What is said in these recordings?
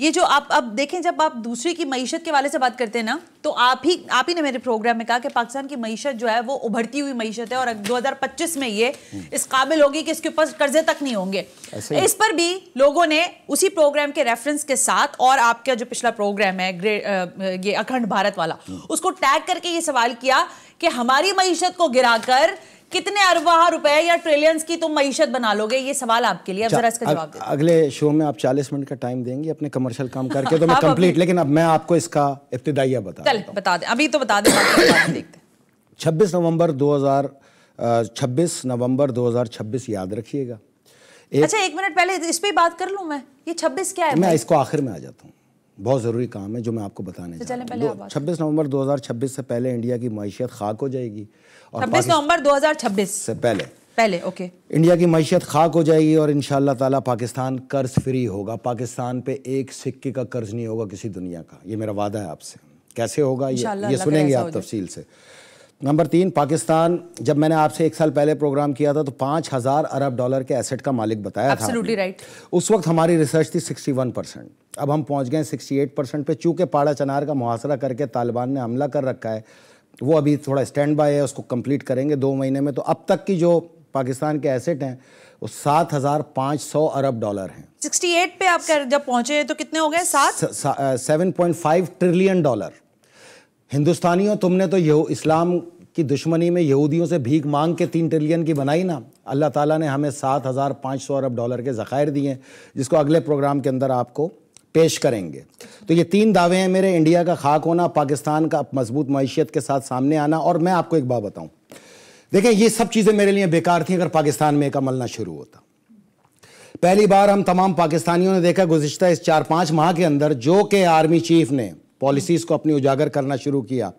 ये जो आप देखें, जब आप दूसरे की मईशत के वाले से बात करते हैं ना, तो आप ही ने मेरे प्रोग्राम में कहा कि पाकिस्तान की मईशत जो है वो उभरती हुई मईशत है और 2025 में ये इस काबिल होगी कि इसके ऊपर कर्जे तक नहीं होंगे। इस पर भी लोगों ने उसी प्रोग्राम के रेफरेंस के साथ और आपका जो पिछला प्रोग्राम है ये अखंड भारत वाला, उसको टैग करके ये सवाल किया कि हमारी मईशत को गिराकर कितने अरबा रुपए या ट्रिलियंस की तुम मईशत बना लोगे। ये सवाल आपके लिए, अब जरा इसका जवाब दें। अगले शो में आप 40 मिनट का टाइम देंगे अपने कमर्शियल काम करके तो मैं कंप्लीट, लेकिन अब मैं आपको इसका इब्तिदाइया बता दें। अभी तो बता दें, 26 नवंबर 2026 याद रखिएगा। अच्छा, एक मिनट पहले इस पर बात कर लूँ मैं, ये 26 क्या है? मैं इसको आखिर में आ जाता हूँ, बहुत ज़रूरी काम है जो मैं आपको बताने जा रहा हूं। 26 नवंबर 2026 से पहले इंडिया की मईशत खाक हो जाएगी और 26 नवंबर 2026 से पहले ओके इंडिया की मईशत खाक हो जाएगी और इंशाल्लाह ताला पाकिस्तान कर्ज फ्री होगा। पाकिस्तान पे एक सिक्के का कर्ज नहीं होगा किसी दुनिया का, ये मेरा वादा है आपसे। कैसे होगा ये सुनेंगे आप तफसील से। नंबर 3, पाकिस्तान, जब मैंने आपसे 1 साल पहले प्रोग्राम किया था तो 5000 अरब डॉलर के एसेट का मालिक बताया था। Absolutely right. उस वक्त हमारी रिसर्च थी 61%, अब हम पहुंच गए 68% पे। चूँकि पाड़ा चनार का मुहासरा करके तालिबान ने हमला कर रखा है, वो अभी थोड़ा स्टैंड बाय है, उसको कंप्लीट करेंगे 2 महीने में। तो अब तक की जो पाकिस्तान के एसेट हैं वो 7500 अरब डॉलर हैं। 68 पे आप जब पहुँचे तो कितने हो गए? 7.5 ट्रिलियन डॉलर। हिंदुस्तानियों, तुमने तो इस्लाम की दुश्मनी में यहूदियों से भीख मांग के 3 ट्रिलियन की बनाई ना, अल्लाह ताला ने हमें 7500 अरब डॉलर के ज़खायर दिए, जिसको अगले प्रोग्राम के अंदर आपको पेश करेंगे। तो ये 3 दावे हैं मेरे: इंडिया का खाक होना, पाकिस्तान का मजबूत मईशत के साथ सामने आना। और मैं आपको एक बात बताऊँ, देखें, ये सब चीज़ें मेरे लिए बेकार थी अगर पाकिस्तान में एक अमल ना शुरू होता। पहली बार हम तमाम पाकिस्तानियों ने देखा गुज़िश्ता इस 4-5 माह के अंदर जो कि आर्मी चीफ ने पॉलिसीज़ को अपनी उजागर करना शुरू किया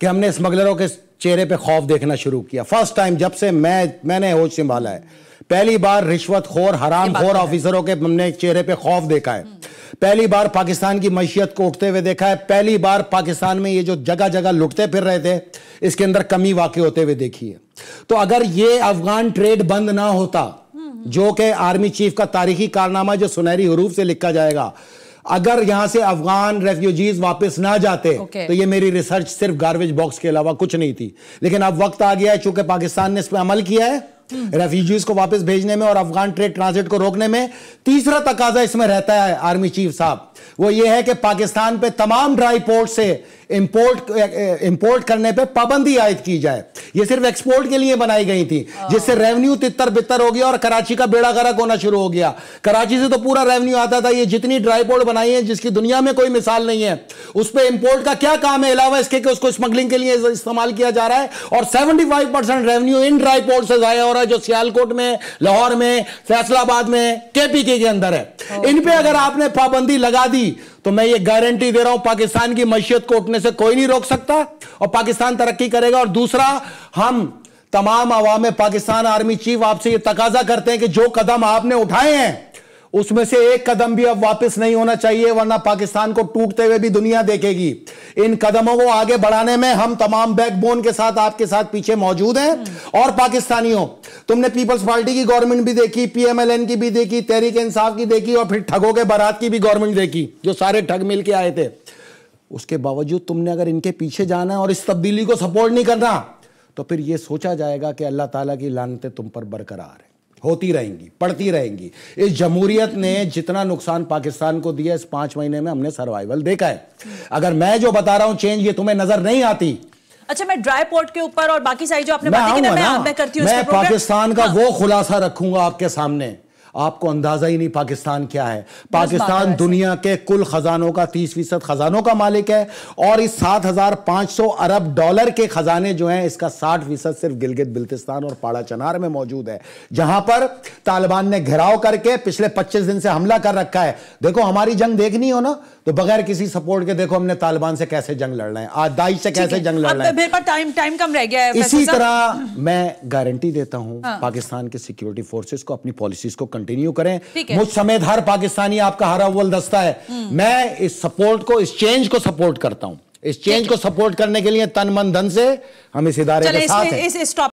कि हमने स्मगलरों के चेहरे पे खौफ देखना शुरू किया। फर्स्ट टाइम जब से मैंने होश संभाला है, पहली बार रिश्वतखोर हरामखोर ऑफिसरों के हमने चेहरे पे खौफ देखा है। पहली बार पाकिस्तान की मईशत को उठते हुए देखा है। पहली बार पाकिस्तान में ये जो जगह जगह लुटते फिर रहे थे, इसके अंदर कमी वाकई होते हुए देखी है। तो अगर ये अफगान ट्रेड बंद ना होता, जो कि आर्मी चीफ का तारीखी कारनामा जो सुनहरी हुरूफ से लिखा जाएगा, अगर यहां से अफगान रेफ्यूजीज वापस ना जाते तो ये मेरी रिसर्च सिर्फ गार्बेज बॉक्स के अलावा कुछ नहीं थी। लेकिन अब वक्त आ गया है, चूंकि पाकिस्तान ने इस पर अमल किया है रेफ्यूजीज को वापस भेजने में और अफगान ट्रेड ट्रांजिट को रोकने में। तीसरा तकाजा इसमें रहता है आर्मी चीफ साहब, वो ये है कि पाकिस्तान पे तमाम ड्राई पोर्ट से इंपोर्ट करने पे पाबंदी आयद की जाए। ये सिर्फ एक्सपोर्ट के लिए बनाई गई थी, जिससे रेवेन्यू तितर बितर हो गया और कराची का बेड़ा गर्क होना शुरू हो गया। कराची से तो पूरा रेवेन्यू आता था। ये जितनी ड्राई पोर्ट बनाई है जिसकी दुनिया में कोई मिसाल नहीं है, उस पर इंपोर्ट का क्या काम है, अलावा इसके कि उसको स्मगलिंग के लिए इस्तेमाल किया जा रहा है। और 75% रेवेन्यू इन ड्राई पोर्ट से जाया हो रहा है, जो सियालकोट में, लाहौर में, फैसलाबाद में, केपीके के अंदर है। इन पर अगर आपने पाबंदी लगा दी तो मैं ये गारंटी दे रहा हूं पाकिस्तान की मईशत को उठने से कोई नहीं रोक सकता और पाकिस्तान तरक्की करेगा। और दूसरा, हम तमाम अवाम पाकिस्तान आर्मी चीफ आपसे ये तकाजा करते हैं कि जो कदम आपने उठाए हैं उसमें से एक कदम भी अब वापस नहीं होना चाहिए, वरना पाकिस्तान को टूटते हुए भी दुनिया देखेगी। इन कदमों को आगे बढ़ाने में हम तमाम बैकबोन के साथ आपके साथ पीछे मौजूद हैं। और पाकिस्तानियों, तुमने पीपल्स पार्टी की गवर्नमेंट भी देखी, PMLN की भी देखी, तहरीक इंसाफ की देखी और फिर ठगों के बारात की भी गवर्नमेंट देखी, जो सारे ठग मिल के आए थे। उसके बावजूद तुमने अगर इनके पीछे जाना है और इस तब्दीली को सपोर्ट नहीं करना तो फिर यह सोचा जाएगा कि अल्लाह ताला की लानतें तुम पर बरकरार है, होती रहेंगी, पड़ती रहेंगी। इस जमहूरियत ने जितना नुकसान पाकिस्तान को दिया, इस 5 महीने में हमने सर्वाइवल देखा है। अगर मैं जो बता रहा हूं चेंज, ये तुम्हें नजर नहीं आती। अच्छा, मैं ड्राई पोर्ट के ऊपर और बाकी सारी जो आपने बातें की ना, मैं करती हूं। मैं पाकिस्तान का वो खुलासा रखूंगा आपके सामने, आपको अंदाजा ही नहीं पाकिस्तान क्या है। पाकिस्तान दुनिया के कुल खजानों का 30% खजानों का मालिक है और इस 7500 अरब डॉलर के खजाने जो हैं, इसका 60% सिर्फ गिलगित बिल्तिस्तान और पाड़ा चनार में मौजूद है, जहां पर तालिबान ने घेराव करके पिछले 25 दिन से हमला कर रखा है। देखो, हमारी जंग देखनी हो ना तो बगैर किसी सपोर्ट के देखो हमने तालिबान से कैसे जंग लड़ना है, आज दाइश से कैसे जंग लड़ना है। इसी तरह मैं गारंटी देता हूं पाकिस्तान के सिक्योरिटी फोर्सेस को अपनी पॉलिसीज को कंटिन्यू करें। मुझ समेत हर पाकिस्तानी आपका हर अव्वल दस्ता है। मैं इस सपोर्ट को, इस चेंज को सपोर्ट करता हूं। इस चेंज को सपोर्ट करने के लिए तन मन धन से हम इस इदारे के साथ हैं।